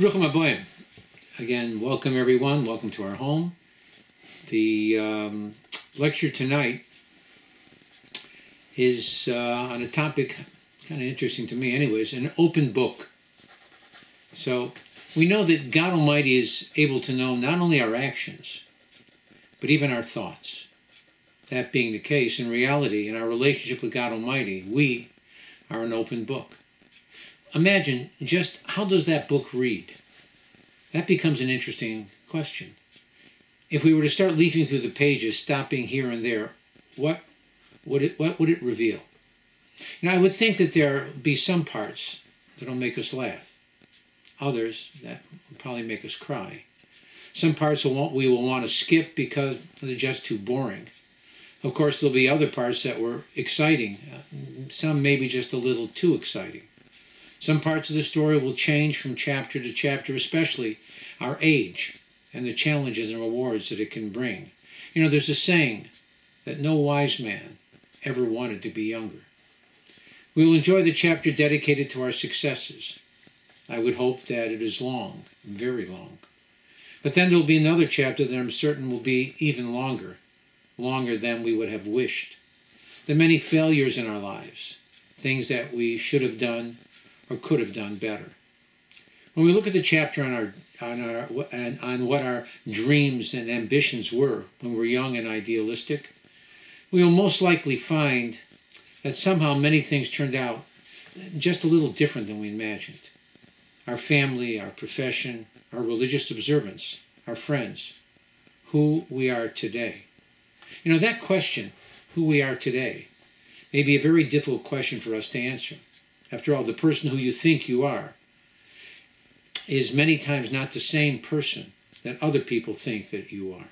Ruchim Aboyim. Again, welcome everyone. Welcome to our home. The lecture tonight is on a topic kind of interesting to me anyways, an open book. So we know that God Almighty is able to know not only our actions, but even our thoughts. That being the case, in reality, in our relationship with God Almighty, we are an open book. Imagine just how does that book read? That becomes an interesting question. If we were to start leafing through the pages, stopping here and there, what would it reveal? Now, I would think that there be some parts that'll make us laugh, others that will probably make us cry. Some parts we will want to skip because they're just too boring. Of course, there'll be other parts that were exciting, some maybe just a little too exciting. Some parts of the story will change from chapter to chapter, especially our age and the challenges and rewards that it can bring. You know, there's a saying that no wise man ever wanted to be younger. We will enjoy the chapter dedicated to our successes. I would hope that it is long, very long. But then there'll be another chapter that I'm certain will be even longer, longer than we would have wished. The many failures in our lives, things that we should have done, or could have done better. When we look at the chapter on what our dreams and ambitions were when we were young and idealistic, we will most likely find that somehow many things turned out just a little different than we imagined. Our family, our profession, our religious observance, our friends, who we are today. You know, that question, who we are today, may be a very difficult question for us to answer. After all, the person who you think you are is many times not the same person that other people think that you are.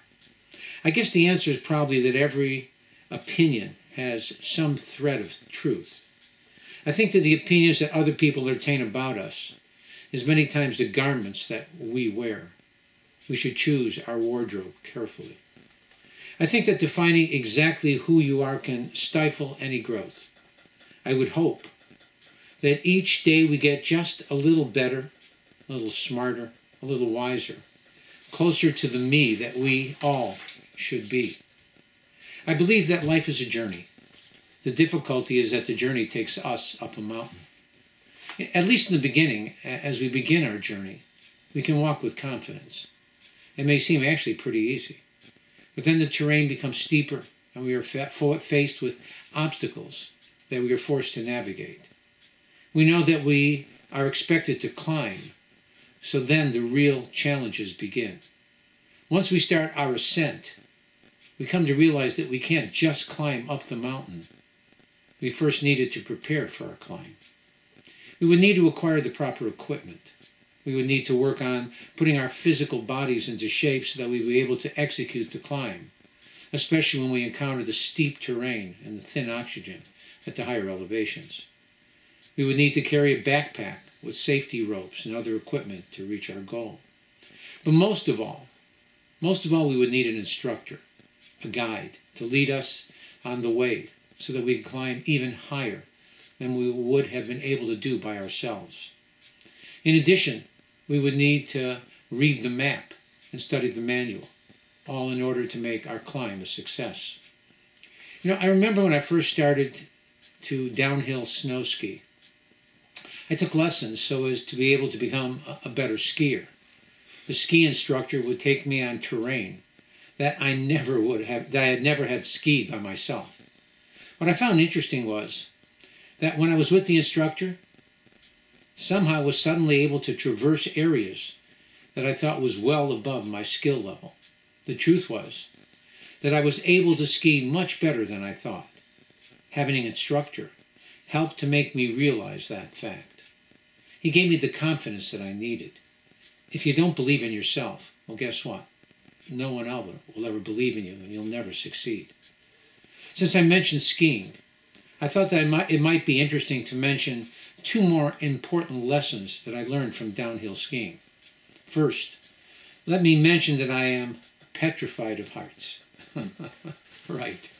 I guess the answer is probably that every opinion has some thread of truth. I think that the opinions that other people entertain about us is many times the garments that we wear. We should choose our wardrobe carefully. I think that defining exactly who you are can stifle any growth. I would hope that each day we get just a little better, a little smarter, a little wiser, closer to the me that we all should be. I believe that life is a journey. The difficulty is that the journey takes us up a mountain. At least in the beginning, as we begin our journey, we can walk with confidence. It may seem actually pretty easy, but then the terrain becomes steeper and we are faced with obstacles that we are forced to navigate. We know that we are expected to climb, so then the real challenges begin. Once we start our ascent, we come to realize that we can't just climb up the mountain. We first needed to prepare for our climb. We would need to acquire the proper equipment. We would need to work on putting our physical bodies into shape so that we would be able to execute the climb, especially when we encounter the steep terrain and the thin oxygen at the higher elevations. We would need to carry a backpack with safety ropes and other equipment to reach our goal. But most of all, we would need an instructor, a guide, to lead us on the way so that we could climb even higher than we would have been able to do by ourselves. In addition, we would need to read the map and study the manual, all in order to make our climb a success. You know, I remember when I first started to downhill snow ski. I took lessons so as to be able to become a better skier. The ski instructor would take me on terrain that I had never skied by myself. What I found interesting was that when I was with the instructor, somehow I was suddenly able to traverse areas that I thought was well above my skill level. The truth was that I was able to ski much better than I thought. Having an instructor helped to make me realize that fact. He gave me the confidence that I needed. If you don't believe in yourself, well, guess what? No one else will ever believe in you, and you'll never succeed. Since I mentioned skiing, I thought that it might be interesting to mention two more important lessons that I learned from downhill skiing. First, let me mention that I am petrified of heights. Right.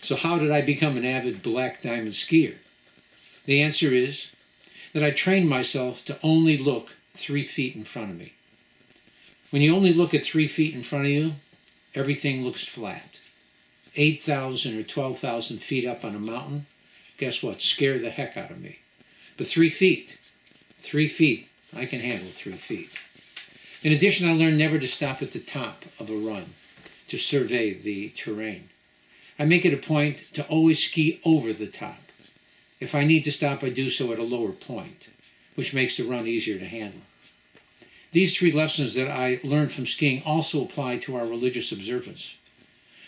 So how did I become an avid black diamond skier? The answer is that I trained myself to only look 3 feet in front of me. When you only look at 3 feet in front of you, everything looks flat. 8,000 or 12,000 feet up on a mountain, guess what? Scare the heck out of me. But 3 feet, I can handle 3 feet. In addition, I learned never to stop at the top of a run to survey the terrain. I make it a point to always ski over the top. If I need to stop, I do so at a lower point, which makes the run easier to handle. These 3 lessons that I learned from skiing also apply to our religious observance.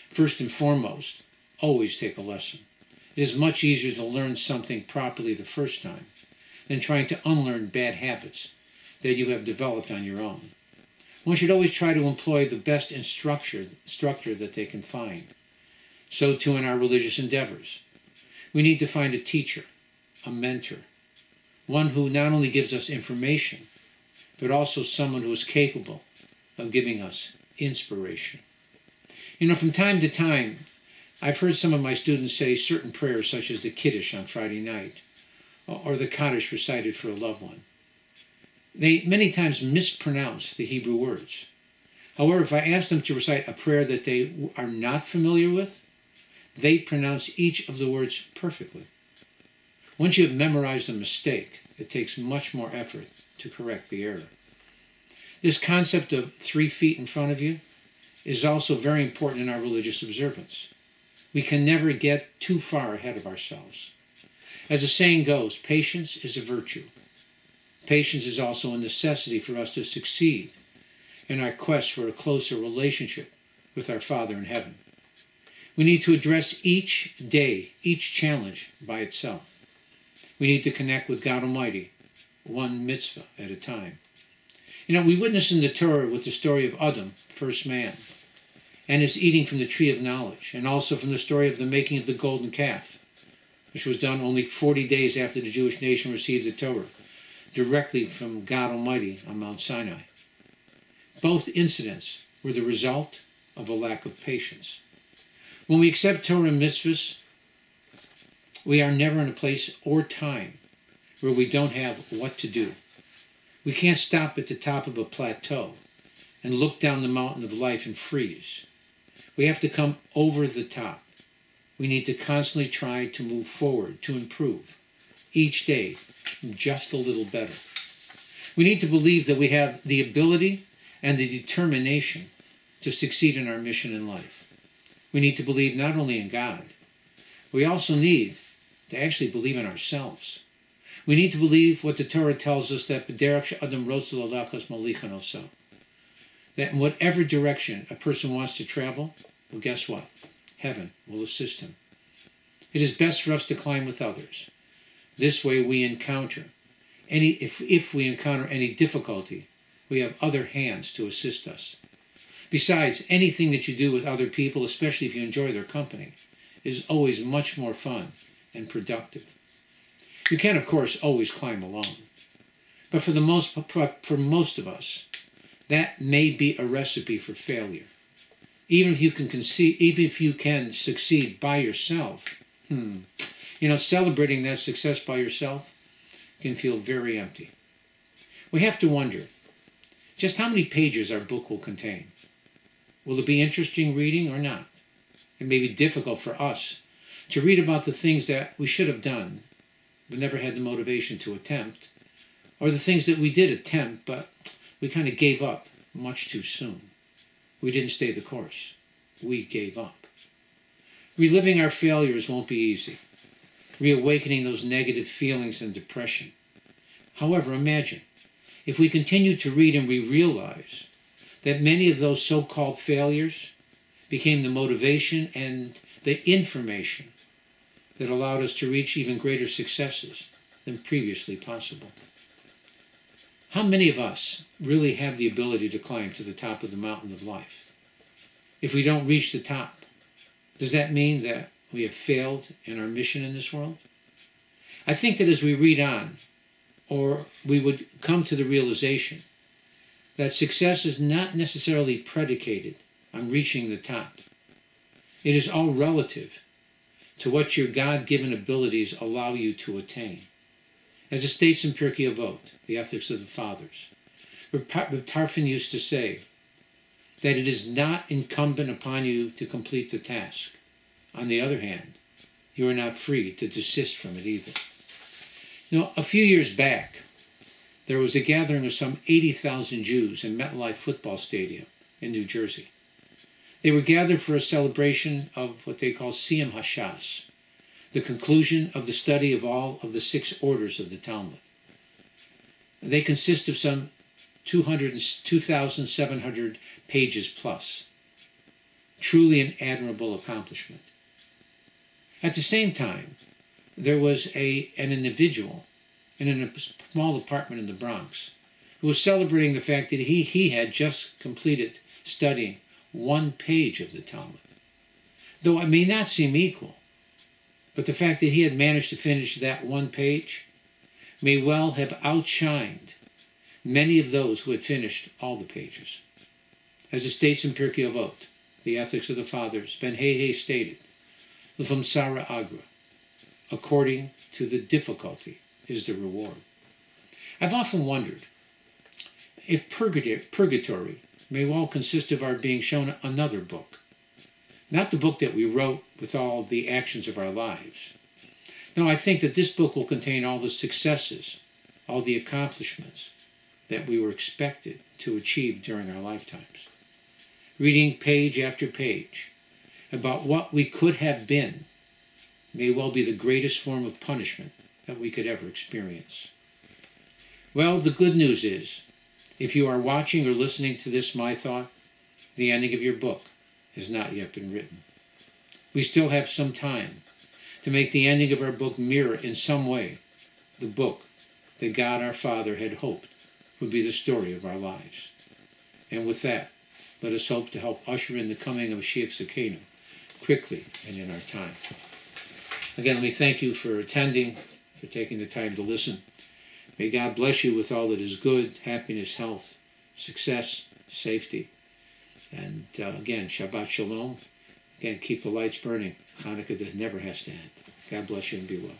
First and foremost, always take a lesson. It is much easier to learn something properly the first time than trying to unlearn bad habits that you have developed on your own. One should always try to employ the best instructor that they can find. So too in our religious endeavors. We need to find a teacher, a mentor, one who not only gives us information, but also someone who is capable of giving us inspiration. You know, from time to time, I've heard some of my students say certain prayers such as the Kiddush on Friday night, or the Kaddish recited for a loved one. They many times mispronounce the Hebrew words. However, if I ask them to recite a prayer that they are not familiar with, they pronounce each of the words perfectly. Once you have memorized a mistake, it takes much more effort to correct the error. This concept of 3 feet in front of you is also very important in our religious observance. We can never get too far ahead of ourselves. As the saying goes, patience is a virtue. Patience is also a necessity for us to succeed in our quest for a closer relationship with our Father in heaven. We need to address each day, each challenge by itself. We need to connect with God Almighty, one mitzvah at a time. You know, we witness in the Torah with the story of Adam, first man, and his eating from the tree of knowledge, and also from the story of the making of the golden calf, which was done only 40 days after the Jewish nation received the Torah, directly from God Almighty on Mount Sinai. Both incidents were the result of a lack of patience. When we accept Torah and mitzvahs, we are never in a place or time where we don't have what to do. We can't stop at the top of a plateau and look down the mountain of life and freeze. We have to come over the top. We need to constantly try to move forward, to improve, each day just a little better. We need to believe that we have the ability and the determination to succeed in our mission in life. We need to believe not only in God, we also need to actually believe in ourselves. We need to believe what the Torah tells us, that in whatever direction a person wants to travel, well, guess what? Heaven will assist him. It is best for us to climb with others. This way we encounter any, if we encounter any difficulty, we have other hands to assist us. Besides, anything that you do with other people, especially if you enjoy their company, is always much more fun and productive. You can, of course, always climb alone. But for most of us, that may be a recipe for failure. Even if you can succeed by yourself, you know, celebrating that success by yourself can feel very empty. We have to wonder just how many pages our book will contain. Will it be interesting reading or not? It may be difficult for us to read about the things that we should have done but never had the motivation to attempt, or the things that we did attempt but we kind of gave up much too soon. We didn't stay the course. We gave up. Reliving our failures won't be easy. Reawakening those negative feelings and depression. However, imagine if we continue to read and we realize that many of those so-called failures became the motivation and the information that allowed us to reach even greater successes than previously possible. How many of us really have the ability to climb to the top of the mountain of life? If we don't reach the top, does that mean that we have failed in our mission in this world? I think that as we read on, or we would come to the realization that success is not necessarily predicated on reaching the top. It is all relative to what your God-given abilities allow you to attain. As it states in Pirkei Avot, the Ethics of the Fathers, Tarfin used to say that it is not incumbent upon you to complete the task. On the other hand, you are not free to desist from it either. Now, a few years back, there was a gathering of some 80,000 Jews in MetLife football stadium in New Jersey. They were gathered for a celebration of what they call Siyum HaShas, the conclusion of the study of all of the 6 orders of the Talmud. They consist of some 2,700 pages plus. Truly an admirable accomplishment. At the same time, there was an individual in a small apartment in the Bronx who was celebrating the fact that he had just completed studying 1 page of the Talmud. Though it may not seem equal, but the fact that he had managed to finish that 1 page may well have outshined many of those who had finished all the pages. As it states in Pirkei Avot, the Ethics of the Fathers, Ben-Heh-Heh stated, L'vamsara agra, according to the difficulty is the reward. I've often wondered if purgatory may well consist of our being shown another book, not the book that we wrote with all the actions of our lives. No, I think that this book will contain all the successes, all the accomplishments that we were expected to achieve during our lifetimes. Reading page after page about what we could have been may well be the greatest form of punishment that we could ever experience. Well, the good news is, if you are watching or listening to this, my thought, the ending of your book has not yet been written. We still have some time to make the ending of our book mirror in some way the book that God our Father had hoped would be the story of our lives. And with that, let us hope to help usher in the coming of Shechinah quickly and in our time. Again, we thank you for attending, for taking the time to listen. May God bless you with all that is good, happiness, health, success, safety. And again, Shabbat Shalom. Again, keep the lights burning. Hanukkah never has to end. God bless you and be well.